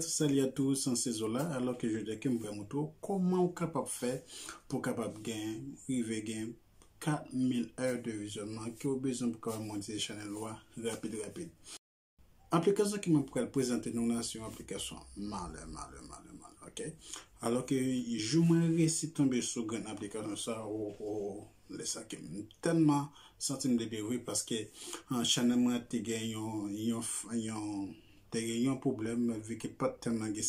Salut à tous, c'est Zoula. Alors que je dis que comment on est capable de faire pour capable de gagner 4000 heures de visionnement qui ont besoin pour monter le channel rapide. Application qui m'a présenté nous là, c'est une application mal. OK? Alors que je me récite tomber sur une application ça ça qui tellement sentiment de dérouille parce que en channel moi tu gagnes y a un problème vu que pas tellement de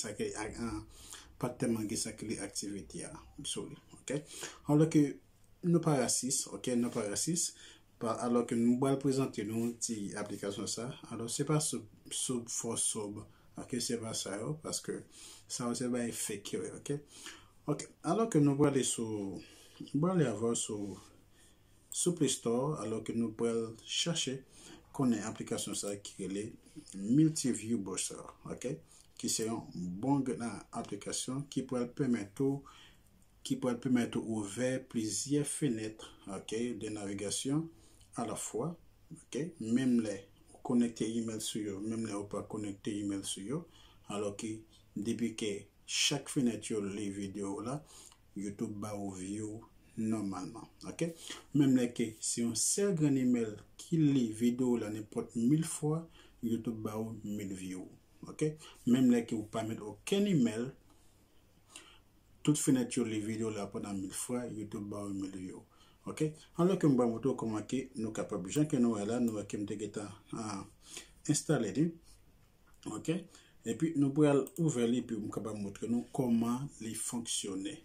activité à soulever, OK, alors que nous pas racistes, OK, nous pas racistes, alors que nous allons présenter nos petites applications ça, alors c'est pas sub, OK, c'est pas ça parce que ça c'est pas fake, OK, alors que nous allons sur Play Store, alors que nous allons chercher qu'on ait une application ça qui est multi-view browser, OK, qui c'est une bonne application qui peut permettre d'ouvrir plusieurs fenêtres, OK, de navigation à la fois, OK, même les connecter email sur eux, même les pas connecter email sur eux, alors que depuis que chaque fenêtre les vidéos là YouTube va ouvrir normalement, OK, même là que si on sert un email qui lit vidéo là n'importe 1000 fois YouTube va ou 1000 views, OK, même là que vous pas mettre aucun email toute fenêtre les vidéos là pendant 1000 fois YouTube va ou 1000 views, OK, alors que on va montrer comment que nous capable gens que nous là nous qui me dégueta installer, OK, et puis nous pourrons ouvrir les puis on capable montrer nous comment les fonctionner.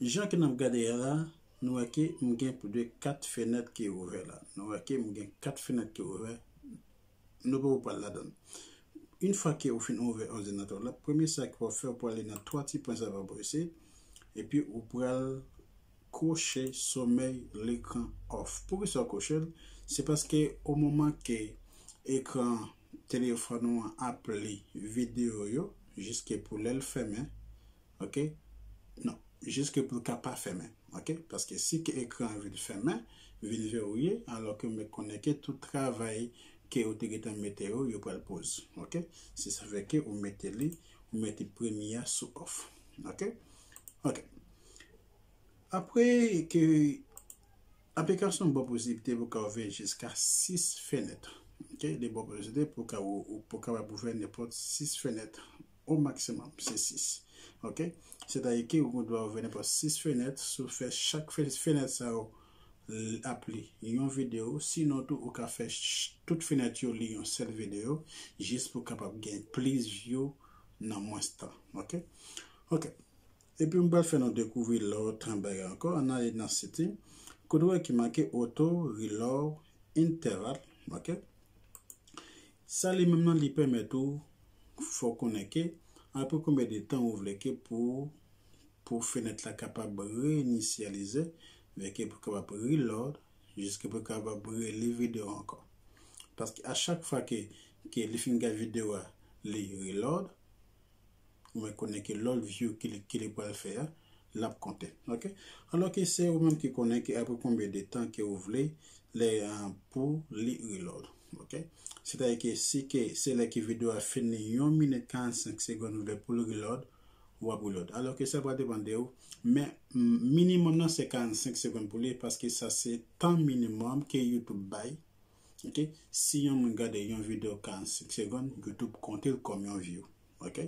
Jean qui nous regardé là, nous avons pour 4 fenêtres qui sont ouvertes là. Nous avons 4 fenêtres qui sont ouvertes. Nous pouvons pas la donner. Une fois que vous finissez ouvert l'ordinateur là, premier ça qu'on va faire pour aller dans 3 petits points à brosser et puis vous pouvez cocher sommeil l'écran off. Pourquoi ça cocher? C'est parce que au moment que l'écran téléphone appelé vidéo jusqu'à pour le fermer, OK? Non. Jusque pour capable fermer, OK, parce que si l'écran veut fermer veut verrouiller alors que me connecter tout travail que vous avez météo vous pouvez le poser, OK, si ça veut que vous mettez première sous off, OK, après que application bonne possibilité pour ouvrir jusqu'à 6 fenêtres, OK, les bonnes possibilités pour ouvrir n'importe 6 fenêtres au maximum, c'est 6. OK? C'est-à-dire que vous devez ouvrir pour 6 fenêtres, vous faites chaque fenêtre, ça vous appelez une vidéo, sinon vous pouvez faire toute fenêtre, vous avez cette vidéo, juste pour capable gagner plus de views dans moins de temps. OK? Et puis, on va faire nous découvrir l'autre bagage encore. On a dans setting, code qui marque auto, reload, interval. OK? Ça, les mêmes noms, permet tout, faut connecter. Après combien de temps vous voulez que pour fenêtre la capable réinitialiser avec pour capable reload jusqu'à pour capable les vidéos encore, parce que à chaque fois que les finger vidéo les reload vous me connecter l'autre view qu'il peut faire l'a compter, OK, alors que c'est vous même qui connecte après combien de temps que vous voulez les pour les reload, OK. C'est-à-dire que si c'est là que vidéo a fini 1 minute 45 secondes pour le reload ou pour l'autre. Alors que ça va dépendre de vous. Mais minimum c'est 45 secondes pour lui parce que ça c'est temps minimum que YouTube baille. OK? Si on regarde une vidéo 45 secondes, YouTube compte comme une view. OK?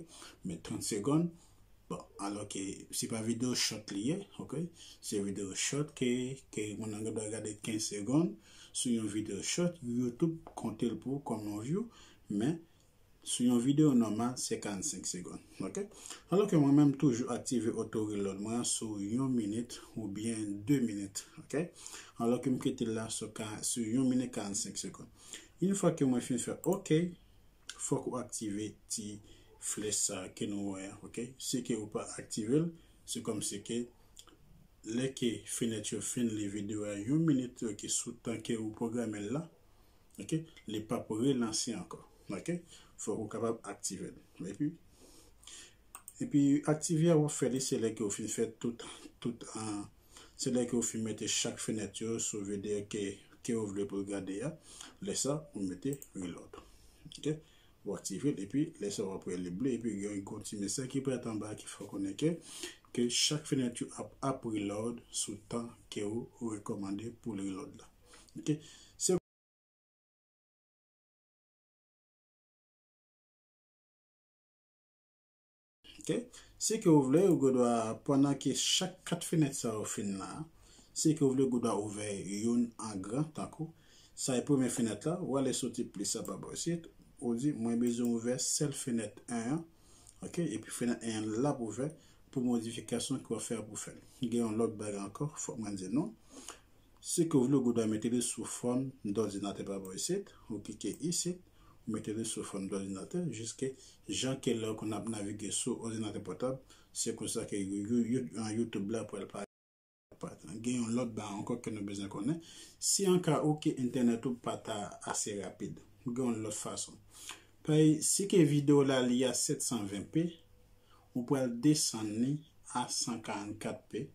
Mais 30 secondes, bon, alors que c'est pas vidéo short lié, OK? C'est vidéo short que on doit regarder 15 secondes. Sur une vidéo short, YouTube compte pour comme on view, mais sur une vidéo normale, c'est 45 secondes. OK? Alors que moi-même, toujours activé auto-reload sur 1 minute ou bien 2 minutes. OK? Alors que je suis là sur 1 minute 45 secondes. Une fois que je fais OK, il faut que vous activez petit flèche que nous voyons. OK? Si vous ne pouvez pas activer, c'est comme si que les qui finissent les vidéos à 1 minute qui sous-tend que vous programmez là, OK, les pas pour relancer encore, OK, faut qu'on capable activer, et puis activer ou faire les c'est là que vous faites tout c'est là que vous mettez chaque fenêtre sur vidéo que vous voulez regarder, laissez ça, vous mettez l'autre. OK, vous activez et puis laissez vous après les bleus et puis vous continuez ça qui peut être en bas, qu'il faut connecter que chaque fenêtre a pris l'ordre sous le temps que vous recommandez pour le reload là. OK, c'est okay. Si que vous voulez, vous devez, pendant que chaque 4 fenêtres ça au fin là, si que vous voulez, vous devez ouvrir une en grand tant que ça est première fenêtre là, ou aller sortir plus ça pas possible, on dit moi besoin ouvrir celle fenêtre 1, OK, et puis fenêtre 1 là pour ouvrir pour modification qu'on va faire pour faire. Il y a un autre bagarre encore, faut moi dire non. Si que vous voulez, vous devez mettre sous forme d'ordinateur pas possible, vous cliquez ici. Mettez-le sous forme d'ordinateur jusqu'à Jean Keller qu'on a navigué sur ordinateur portable. C'est comme ça que YouTube là pour le parler. Gagnons l'autre bas encore que nous besoin connaître. Si en cas où internet ou pas assez rapide, gagnons l'autre façon. Si que vidéo là il y a 720p, on peut descendre à 144p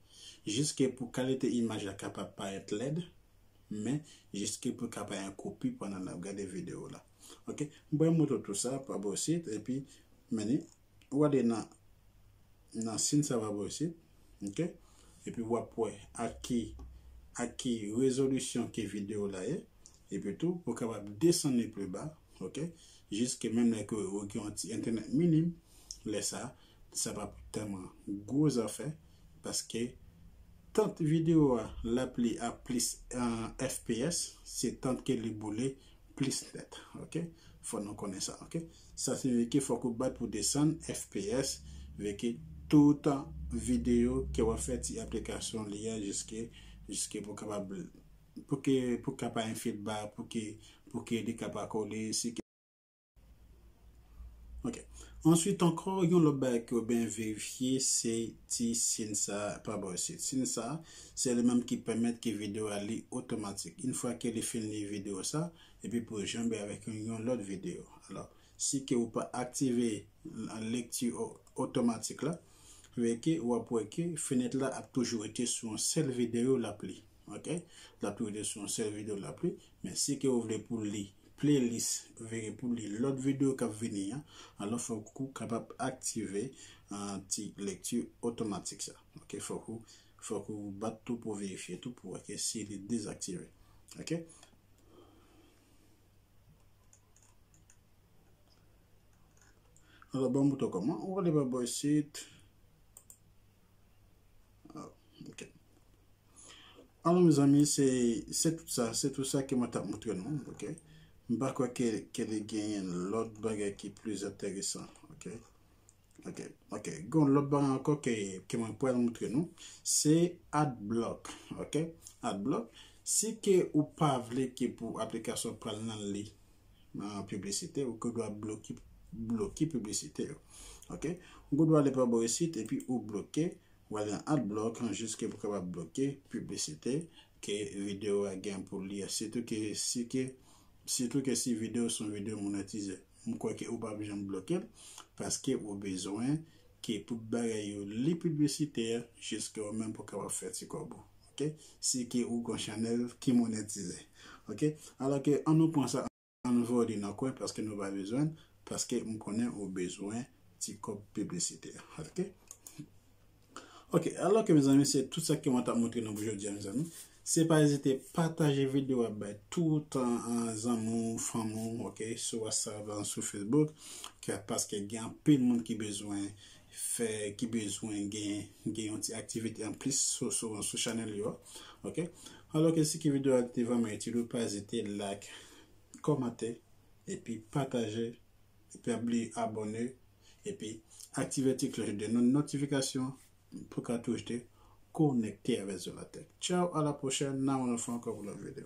jusqu'à pour qualité image capable pas être LED, mais jusqu'à pour capable un copie pendant la regarder vidéo là. OK, bon moto tout ça pas beau site et puis maintenant on va dans signe ça va beau site. OK, et puis on pour à qui résolution que vidéo là est et puis tout pour capable descendre plus bas. OK, jusque même là que internet minime laisse ça va tellement gros affaire parce que tant vidéo l'appli à plus en FPS c'est tant que les boulets plus net. OK, faut nous connaître ça. OK, ça signifie qu'il faut que battre pour descendre FPS avec tout temps vidéo qui va faire application liée jusqu'à pour capable pour capable un feedback pour que des capable coller. OK, ensuite encore il y a le bac bien vérifier c'est ça pas bon ça c'est le même qui permet que vidéo aller automatique une fois qu'elle finit vidéo ça et puis pour jambes avec une autre vidéo. Alors si que vous pas activer la lecture automatique là avec ou pour que fenêtre là a toujours été sur une seule vidéo l'appli. OK, la toujours été sur une seule vidéo l'appli, mais si que vous voulez pour lire playlist pour l'autre vidéo qui va venir, alors faut que vous capable activer un petit lecture automatique ça. OK, faut que vous battez tout pour vérifier tout pour que s'il est désactivé. OK, alors bon bouton comment on va aller voir le site. OK, alors mes amis c'est tout ça que m'a montré nous. OK, bah quoi qu'elle gagne l'autre bagarre qui est plus intéressant. OK, l'autre bagarre encore que mon point montrer nous c'est AdBlock. OK, AdBlock si que ou pas voulez que pour application parle dans les publicité ou que doit bloquer publicité. OK, on doit aller par le site et puis ou bloquer ou aller dans AdBlock jusqu'à pour capable bloquer publicité que vidéo a gain pour lire surtout que si vidéos sont vidéos monétisées, je crois que vous n'avez pas besoin de bloquer parce que vous avez besoin que pour barrer les publicités jusqu'à même pour pouvoir faire ce qu'on veut. OK, si que vous avez un channel qui monétise. OK, alors que on nous pense à un nouveau ordinateur parce que nous avons besoin parce que nous connaissons besoin de publicité. OK, alors que mes amis, c'est tout ça que je vais vous montrer aujourd'hui, mes amis. C'est pas hésiter partager vidéo avec tout en amour, famille, OK, sur WhatsApp, sur Facebook, parce que y a plein de monde qui besoin faire, qui besoin gain une activité en plus sur ce channel là. OK, alors que si cette vidéo est vraiment utile, pas hésiter like, commenter et puis partager et puis oublier abonner et puis activer la cloche de notification pour que vous puissiez connecter avec Zoula Tech. Ciao, à la prochaine. Nous on en fait encore pour la vidéo.